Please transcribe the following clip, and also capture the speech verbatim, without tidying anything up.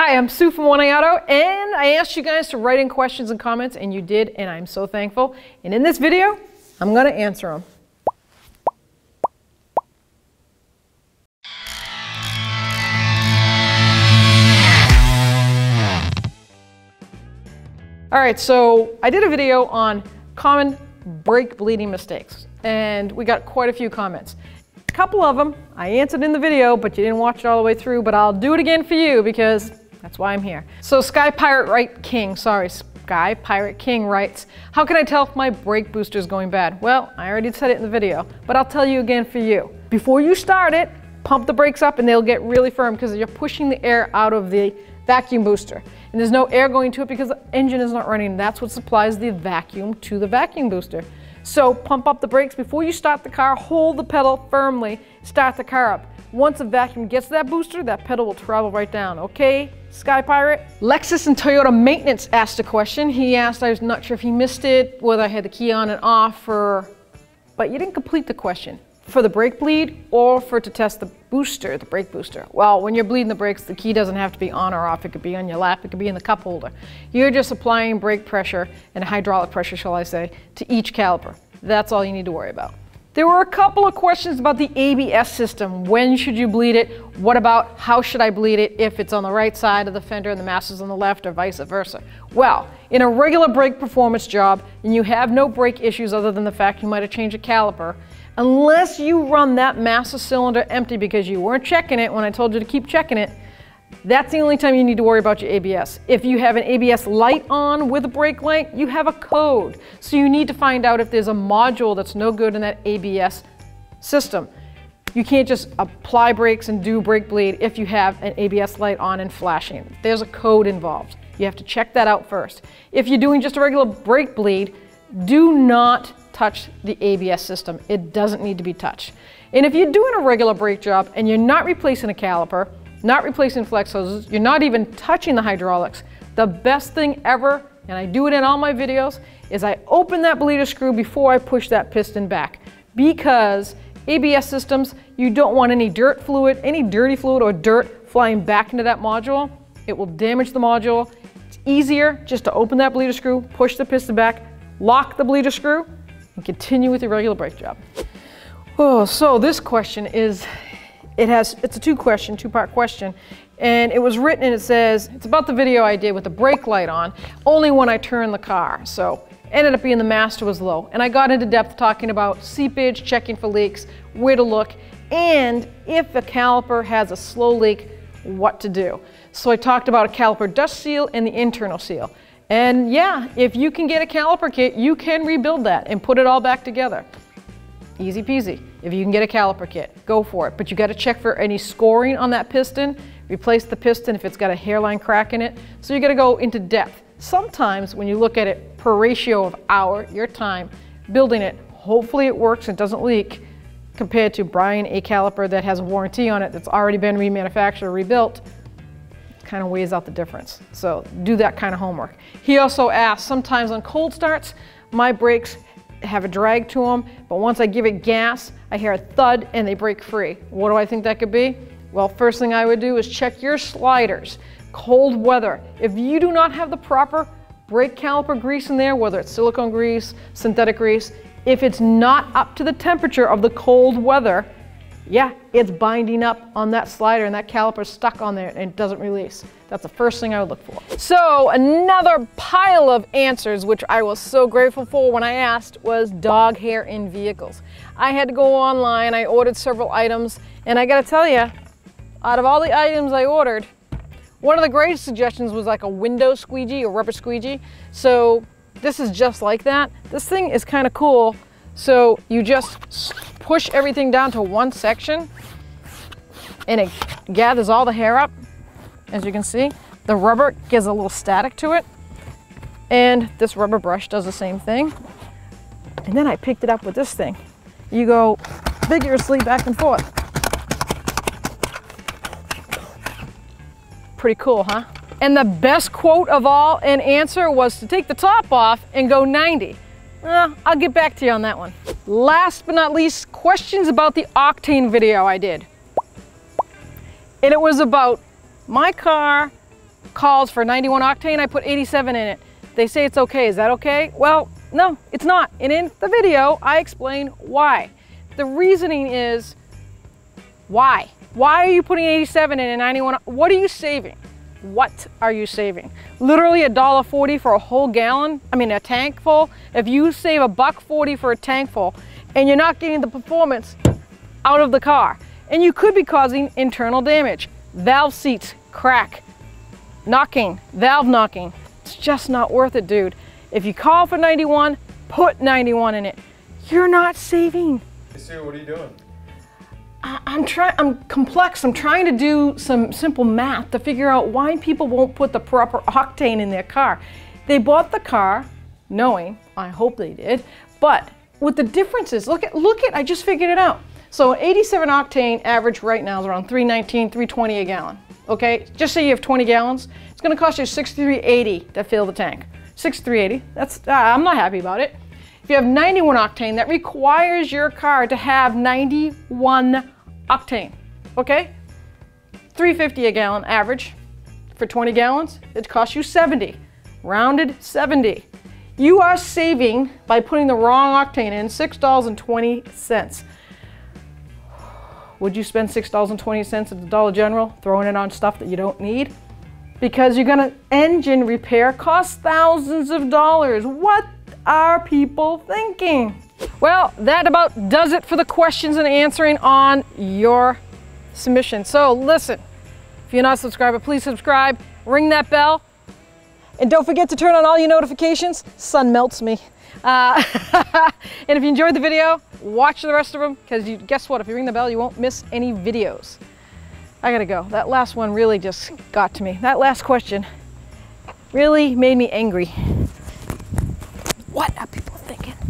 Hi, I'm Sue from one A Auto, and I asked you guys to write in questions and comments, and you did, and I'm so thankful. And in this video, I'm gonna answer them. All right, so I did a video on common brake bleeding mistakes, and we got quite a few comments. A couple of them I answered in the video, but you didn't watch it all the way through, but I'll do it again for you because that's why I'm here. So Sky Pirate right, King, sorry, Sky Pirate King writes, how can I tell if my brake booster is going bad? Well, I already said it in the video, but I'll tell you again for you. Before you start it, pump the brakes up and they'll get really firm because you're pushing the air out of the vacuum booster. And there's no air going to it because the engine is not running. That's what supplies the vacuum to the vacuum booster. So pump up the brakes before you start the car, hold the pedal firmly, start the car up. Once the vacuum gets to that booster, that pedal will travel right down, okay, Sky Pirate? Lexus and Toyota Maintenance asked a question. He asked, I was not sure if he missed it, whether I had the key on and off, or, but you didn't complete the question. For the brake bleed or for to test the booster, the brake booster. Well, when you're bleeding the brakes, the key doesn't have to be on or off. It could be on your lap, it could be in the cup holder. You're just applying brake pressure and hydraulic pressure, shall I say, to each caliper. That's all you need to worry about. There were a couple of questions about the A B S system. When should you bleed it? What about how should I bleed it if it's on the right side of the fender and the master's on the left, or vice versa? Well, in a regular brake performance job, and you have no brake issues other than the fact you might have changed a caliper, unless you run that master cylinder empty because you weren't checking it when I told you to keep checking it, that's the only time you need to worry about your A B S. If you have an A B S light on with a brake light, you have a code. So you need to find out if there's a module that's no good in that A B S system. You can't just apply brakes and do brake bleed if you have an A B S light on and flashing. There's a code involved. You have to check that out first. If you're doing just a regular brake bleed, do not touch the A B S system. It doesn't need to be touched. And if you're doing a regular brake job and you're not replacing a caliper, not replacing flex hoses, you're not even touching the hydraulics, the best thing ever, and I do it in all my videos, is I open that bleeder screw before I push that piston back. Because A B S systems, you don't want any dirt fluid, any dirty fluid or dirt flying back into that module. It will damage the module. It's easier just to open that bleeder screw, push the piston back, lock the bleeder screw, and continue with your regular brake job. Oh, so this question is, it has, it's a two question, two part question, and it was written and it says, it's about the video I did with the brake light on, only when I turn the car. So ended up being the master was low. And I got into depth talking about seepage, checking for leaks, where to look, and if a caliper has a slow leak, what to do. So I talked about a caliper dust seal and the internal seal. And yeah, if you can get a caliper kit, you can rebuild that and put it all back together. Easy peasy. If you can get a caliper kit, go for it. But you got to check for any scoring on that piston, replace the piston if it's got a hairline crack in it. So you got to go into depth. Sometimes when you look at it per ratio of hour, your time building it, hopefully it works and doesn't leak, compared to buying a caliper that has a warranty on it that's already been remanufactured, rebuilt, kind of weighs out the difference. So do that kind of homework. He also asked, sometimes on cold starts, my brakes have a drag to them, but once I give it gas, I hear a thud and they break free. What do I think that could be? Well, first thing I would do is check your sliders. Cold weather. If you do not have the proper brake caliper grease in there, whether it's silicone grease, synthetic grease, if it's not up to the temperature of the cold weather, yeah, it's binding up on that slider and that caliper's stuck on there and it doesn't release. That's the first thing I would look for. So another pile of answers, which I was so grateful for when I asked, was dog hair in vehicles. I had to go online, I ordered several items, and I gotta tell you, out of all the items I ordered, one of the greatest suggestions was like a window squeegee, a rubber squeegee. So this is just like that. This thing is kind of cool. So you just push everything down to one section and it gathers all the hair up. As you can see, the rubber gives a little static to it. And this rubber brush does the same thing. And then I picked it up with this thing. You go vigorously back and forth. Pretty cool, huh? And the best quote of all and answer was to take the top off and go ninety. Uh, I'll get back to you on that one. Last but not least, questions about the octane video I did. And it was about my car calls for ninety-one octane, I put eighty-seven in it. They say it's okay. Is that okay? Well, no, it's not. And in the video, I explain why. The reasoning is why? Why are you putting eighty-seven in and ninety-one? What are you saving? What are you saving? Literally a dollar forty for a whole gallon. I mean, a tank full. If you save a buck forty for a tank full and you're not getting the performance out of the car, and you could be causing internal damage, valve seats crack, knocking, valve knocking. It's just not worth it, dude. If you call for ninety-one, put ninety-one in it. You're not saving. Hey Sue, what are you doing? I'm trying, I'm complex. I'm trying to do some simple math to figure out why people won't put the proper octane in their car. They bought the car knowing, I hope they did, but with the differences, look at, look at, I just figured it out. So an eighty-seven octane average right now is around three nineteen, three twenty a gallon. Okay, just say you have twenty gallons, it's gonna cost you sixty-three eighty to fill the tank. sixty-three eighty, that's, uh, I'm not happy about it. If you have ninety-one octane, that requires your car to have ninety-one octane, okay? three fifty a gallon average for twenty gallons, it costs you seventy, rounded seventy. You are saving, by putting the wrong octane in, six dollars and twenty cents. Would you spend six dollars and twenty cents at the Dollar General throwing it on stuff that you don't need? Because you're gonna, engine repair costs thousands of dollars. What are people thinking? Well, that about does it for the questions and answering on your submission. So listen, if you're not a subscriber, please subscribe, ring that bell, and don't forget to turn on all your notifications. Sun melts me. Uh, and if you enjoyed the video, watch the rest of them, because you guess what? If you ring the bell, you won't miss any videos. I gotta go. That last one really just got to me. That last question really made me angry. What are people thinking?